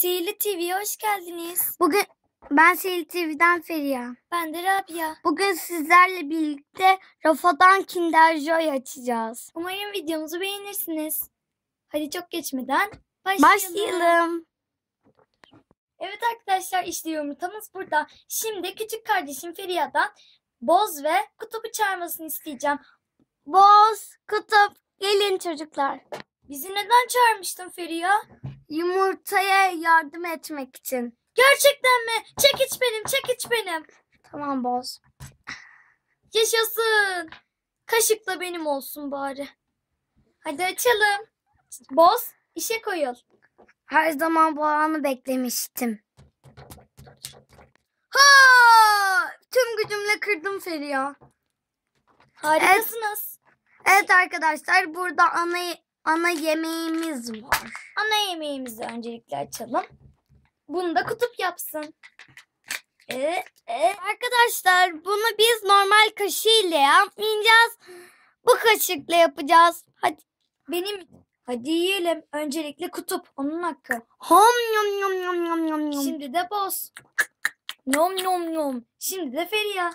Sihirli TV'ye hoş geldiniz. Bugün ben Sihirli TV'den Feriha. Ben de Rabia. Bugün sizlerle birlikte rafadan Kinder Joy açacağız. Umarım videomuzu beğenirsiniz. Hadi çok geçmeden başlayalım. Evet arkadaşlar, işte yumurtamız burada. Şimdi küçük kardeşim Feriha'dan Boz ve Kutup'u çağırmasını isteyeceğim. Boz, Kutup, gelin çocuklar. Bizi neden çağırmıştın Feriha? Yumurtaya yardım etmek için. Gerçekten mi? Çekiç benim, çekiç benim. Tamam Boz. Yaşasın. Kaşıkla benim olsun bari. Hadi açalım. Boz, işe koyul. Her zaman bu anı beklemiştim. Ha! Tüm gücümle kırdım Feriha. Harikasınız. Evet arkadaşlar, burada ana yemeğimiz var. Ana yemeğimizi öncelikle açalım. Bunu da Kutup yapsın. Arkadaşlar, bunu biz normal kaşığıyla yapmayacağız. Bu kaşıkla yapacağız. Hadi hadi yiyelim. Öncelikle Kutup, onun hakkı. Hom yom yom yom yom yom yom. Şimdi de Boz. Nom nom nom. Şimdi de Feriha.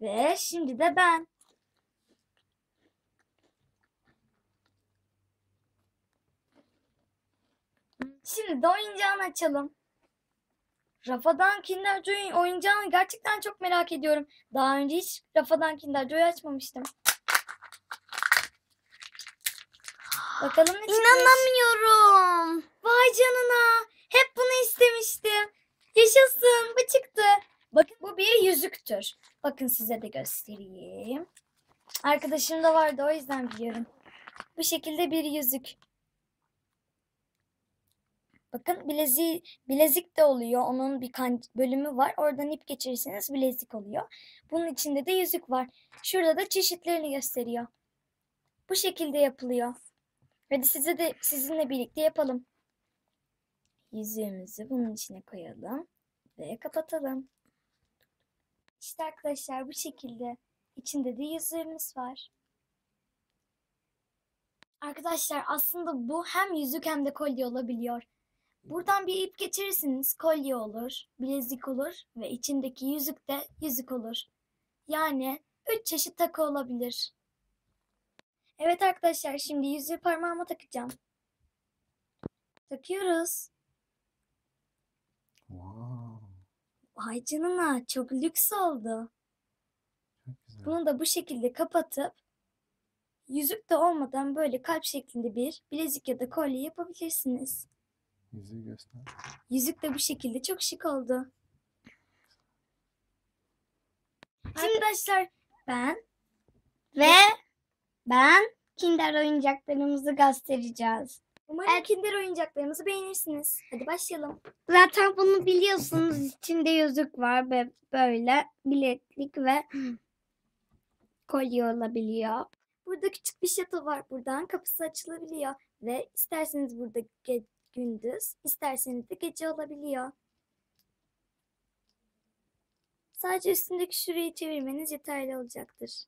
Ve şimdi de ben. Şimdi de oyuncağını açalım. Rafadan Kinder Joy'un oyuncağını gerçekten çok merak ediyorum. Daha önce hiç Rafadan Kinder Joy açmamıştım. Bakalım ne çıkmış. İnanamıyorum. Vay canına. Hep bunu istemiştim. Yaşasın. Bu çıktı. Bakın, bu bir yüzüktür. Bakın, size de göstereyim. Arkadaşım da vardı, o yüzden biliyorum. Bu şekilde bir yüzük. Bakın, bilezik de oluyor. Onun bir bölümü var. Oradan ip geçirirseniz bilezik oluyor. Bunun içinde de yüzük var. Şurada da çeşitlerini gösteriyor. Bu şekilde yapılıyor. Hadi sizinle birlikte yapalım. Yüzüğümüzü bunun içine koyalım ve kapatalım. İşte arkadaşlar, bu şekilde. İçinde de yüzüğümüz var. Arkadaşlar, aslında bu hem yüzük hem de kolye olabiliyor. Buradan bir ip geçirirsiniz, kolye olur, bilezik olur ve içindeki yüzük de yüzük olur. Yani 3 çeşit takı olabilir. Evet arkadaşlar, şimdi yüzüğü parmağıma takacağım. Takıyoruz. Wow. Vay canına, çok lüks oldu. Çok güzel. Bunu da bu şekilde kapatıp yüzük de olmadan böyle kalp şeklinde bir bilezik ya da kolye yapabilirsiniz. Yüzüğü göster. Yüzük de bu şekilde çok şık oldu. Arkadaşlar, ben ve ben Kinder oyuncaklarımızı göstereceğiz. Umarım Kinder oyuncaklarımızı beğenirsiniz. Hadi başlayalım. Zaten bunu biliyorsunuz. İçinde yüzük var ve böyle bileklik ve kolye olabiliyor. Burada küçük bir şato var. Buradan kapısı açılabiliyor. Ve isterseniz burada gündüz, isterseniz de gece olabiliyor. Sadece üstündeki şurayı çevirmeniz yeterli olacaktır.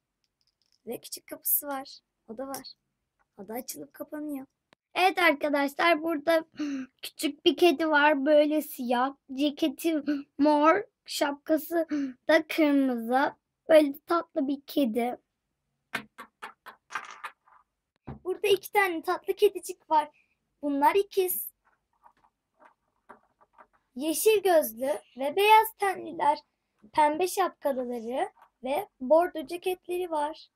Ve küçük kapısı var. Oda var. Oda açılıp kapanıyor. Evet arkadaşlar, burada küçük bir kedi var. Böyle siyah. Ceketi mor. Şapkası da kırmızı. Böyle tatlı bir kedi. Burada 2 tane tatlı kedicik var. Bunlar ikiz. Yeşil gözlü ve beyaz tenliler. Pembe şapkalıları ve bordo ceketleri var.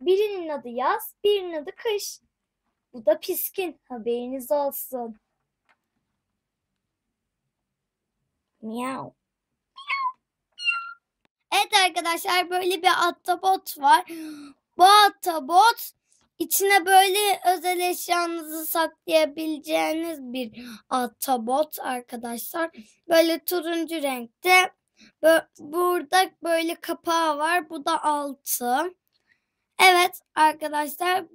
Birinin adı yaz, birinin adı kış. Bu da Piskin, haberiniz olsun. Miau. Evet arkadaşlar, böyle bir Atabot var. Bu Atabot, içine böyle özel eşyanızı saklayabileceğiniz bir Atabot arkadaşlar. Böyle turuncu renkte. Burada böyle kapağı var. Bu da altı. Evet arkadaşlar,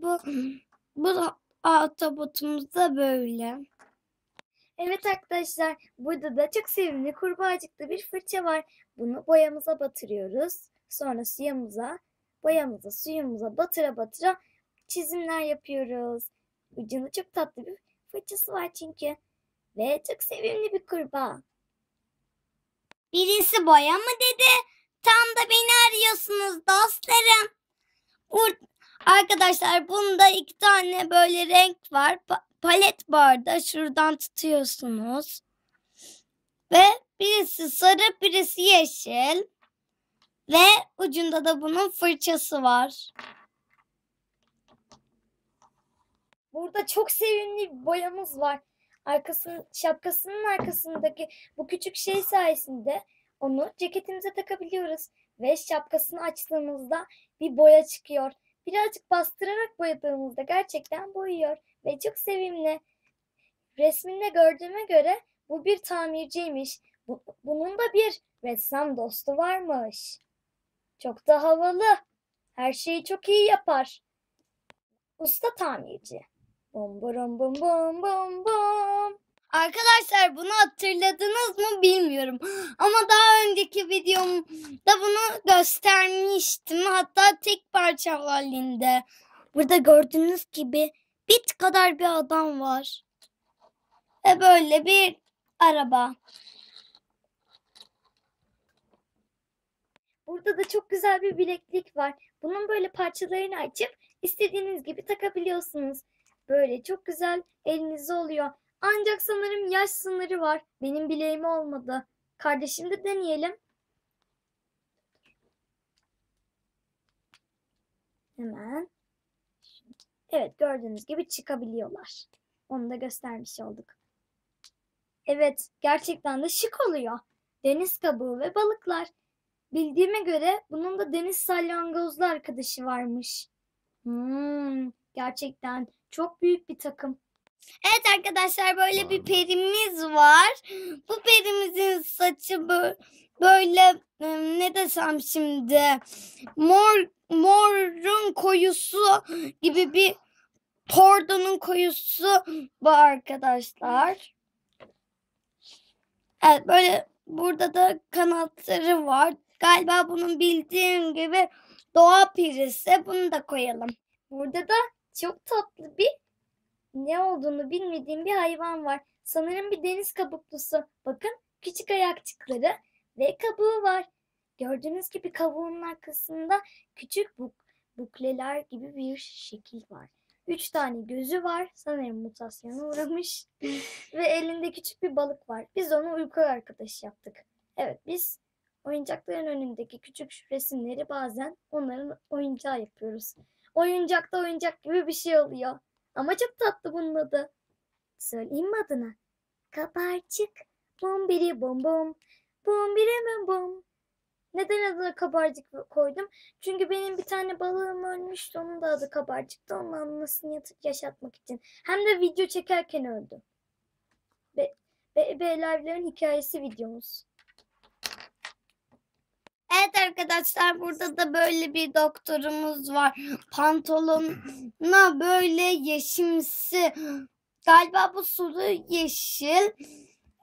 bu Atabotumuz da böyle. Evet arkadaşlar, burada da çok sevimli kurbağacıklı bir fırça var. Bunu boyamıza batırıyoruz. Sonra suyumuza, boyamıza suyumuza batıra batıra çizimler yapıyoruz. Ucunda çok tatlı bir fırçası var çünkü. Ve çok sevimli bir kurbağa. Birisi boya mı dedi? Tam da beni arıyorsunuz dostlarım. Arkadaşlar bunda 2 tane böyle renk var. Palet bu arada. Şuradan tutuyorsunuz. Ve birisi sarı, birisi yeşil. Ve ucunda da bunun fırçası var. Burada çok sevimli bir boyamız var. Şapkasının arkasındaki bu küçük şey sayesinde onu ceketimize takabiliyoruz. Ve şapkasını açtığımızda bir boya çıkıyor. Birazcık bastırarak boyadığımızda gerçekten boyuyor. Ve çok sevimli. Resminde gördüğüme göre bu bir tamirciymiş. Bunun da bir ressam dostu varmış. Çok da havalı. Her şeyi çok iyi yapar. Usta tamirci. Bum bum bum bum bum bum. Arkadaşlar bunu hatırladınız mı bilmiyorum. Ama daha önceki videomda bunu göstermiştim. Hatta tek parçalı halinde. Burada gördüğünüz gibi bit kadar bir adam var. Ve böyle bir araba. Burada da çok güzel bir bileklik var. Bunun böyle parçalarını açıp istediğiniz gibi takabiliyorsunuz. Böyle çok güzel elinizde oluyor. Ancak sanırım yaş sınırı var. Benim bileğim olmadı. Kardeşim de deneyelim. Hemen. Evet, gördüğünüz gibi çıkabiliyorlar. Onu da göstermiş olduk. Evet, gerçekten de şık oluyor. Deniz kabuğu ve balıklar. Bildiğime göre bunun da deniz salyangozlu arkadaşı varmış. Gerçekten çok büyük bir takım. Evet arkadaşlar, böyle bir perimiz var. Bu perimizin saçı böyle ne desem şimdi, morun koyusu gibi, bir pordonun koyusu bu arkadaşlar. Evet, böyle burada da kanatları var. Galiba bunun bildiğim gibi doğa pirisi. Bunu da koyalım. Burada da çok tatlı bir, ne olduğunu bilmediğim bir hayvan var. Sanırım bir deniz kabuklusu. Bakın, küçük ayakçıkları ve kabuğu var. Gördüğünüz gibi kabuğunun arkasında küçük bukleler gibi bir şekil var. 3 tane gözü var. Sanırım mutasyona uğramış. Ve elinde küçük bir balık var. Biz onu uyku arkadaşı yaptık. Evet, biz oyuncakların önündeki küçük resimleri bazen onların oyuncağı yapıyoruz. Oyuncakta oyuncak gibi bir şey oluyor. Ama çok tatlı bunun adı. Söyleyeyim mi adını? Kabarcık. Bum biri bum bum. Bum biri bum bum. Neden adına kabarcık koydum? Çünkü benim bir tane balığım ölmüştü. Onun da adı kabarcıktı. Onun anısını yaşatmak için. Hem de video çekerken öldü. Beylerlerin hikayesi videomuz. Evet arkadaşlar, burada da böyle bir doktorumuz var. Pantolonuna böyle yeşimsi. Galiba bu sulu yeşil.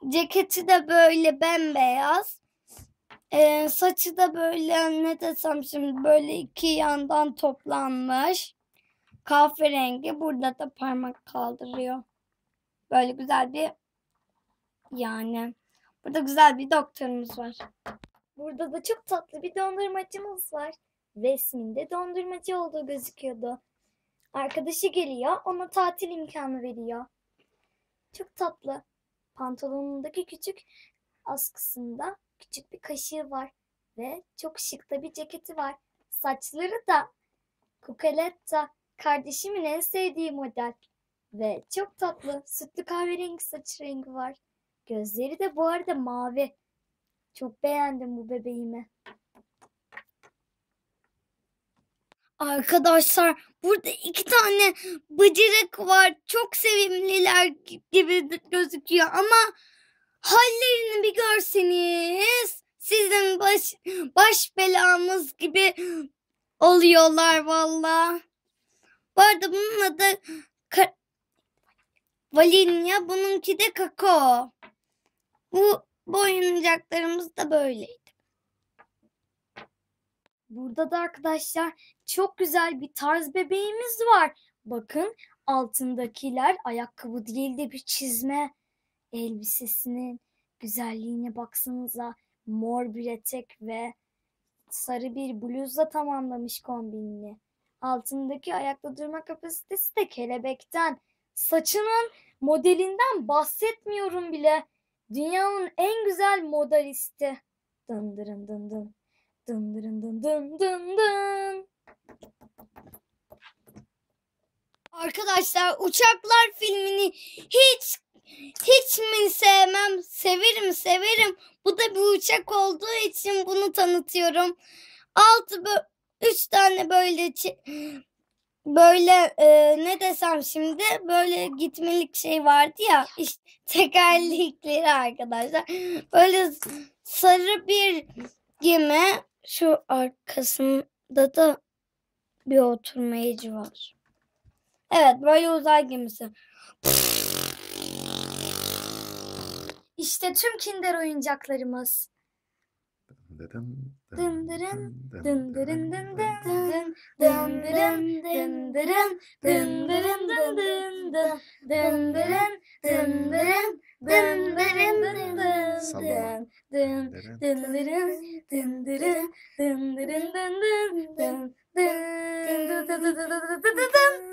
Ceketi de böyle bembeyaz. Saçı da böyle, ne desem şimdi, böyle iki yandan toplanmış. Kahverengi. Burada da parmak kaldırıyor. Böyle güzel bir, yani. Burada güzel bir doktorumuz var. Burada da çok tatlı bir dondurmacımız var. Resminde dondurmacı olduğu gözüküyordu. Arkadaşı geliyor, ona tatil imkanı veriyor. Çok tatlı. Pantolonundaki küçük askısında küçük bir kaşığı var. Ve çok şık da bir ceketi var. Saçları da Kukaletta, kardeşimin en sevdiği model. Ve çok tatlı, sütlü kahverengi saç rengi var. Gözleri de bu arada mavi. Çok beğendim bu bebeğimi. Arkadaşlar, burada 2 tane bıcırık var. Çok sevimliler gibi gözüküyor ama hallerini bir görseniz sizin baş belamız gibi oluyorlar valla. Bu arada bunun adı Valinya, bununki de Kako. Bu oyuncaklarımız da böyleydi. Burada da arkadaşlar çok güzel bir tarz bebeğimiz var. Bakın altındakiler ayakkabı değil de bir çizme. Elbisesinin güzelliğine baksanıza. Mor bir etek ve sarı bir bluzla tamamlamış kombinini. Altındaki ayakta durma kapasitesi de kelebekten. Saçının modelinden bahsetmiyorum bile. Dünyanın en güzel modelisti. Dındırın dındın. Dındırın dındın dındın. Arkadaşlar uçaklar filmini hiç mi sevmem? Severim severim. Bu da bir uçak olduğu için bunu tanıtıyorum. 3 tane böyle ne desem şimdi böyle gitmelik şey vardı ya işte tekerlekleri arkadaşlar. Böyle sarı bir gemi, şu arkasında da bir oturmayıcı var. Evet böyle uzay gemisi. İşte tüm Kinder oyuncaklarımız. Dındırın dındırın dındırın dındırın dındırın dındırın dındırın dındırın dındırın dındırın dındırın dındırın dındırın dındırın dındırın dındırın.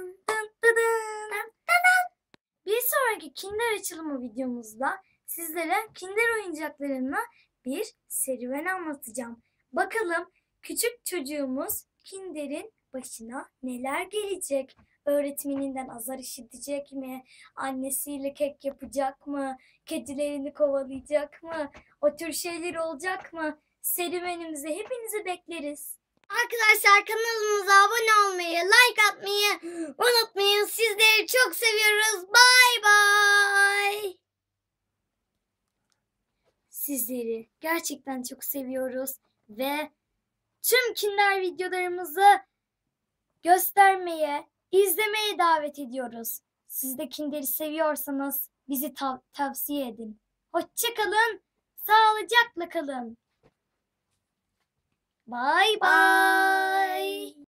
Bir sonraki Kinder açılımı videomuzda sizlere Kinder oyuncaklarını bir serüven anlatacağım. Bakalım küçük çocuğumuz Kinder'in başına neler gelecek? Öğretmeninden azar işitecek mi? Annesiyle kek yapacak mı? Kedilerini kovalayacak mı? O tür şeyler olacak mı? Serüvenimize hepinizi bekleriz. Arkadaşlar kanalımıza abone olmayı, like atmayı unutmayın. Sizleri çok seviyoruz. Bye bye. Sizleri gerçekten çok seviyoruz ve tüm Kinder videolarımızı göstermeye, izlemeye davet ediyoruz. Siz de Kinder'i seviyorsanız bizi tavsiye edin. Hoşça kalın, sağlıcakla kalın. Bye bye.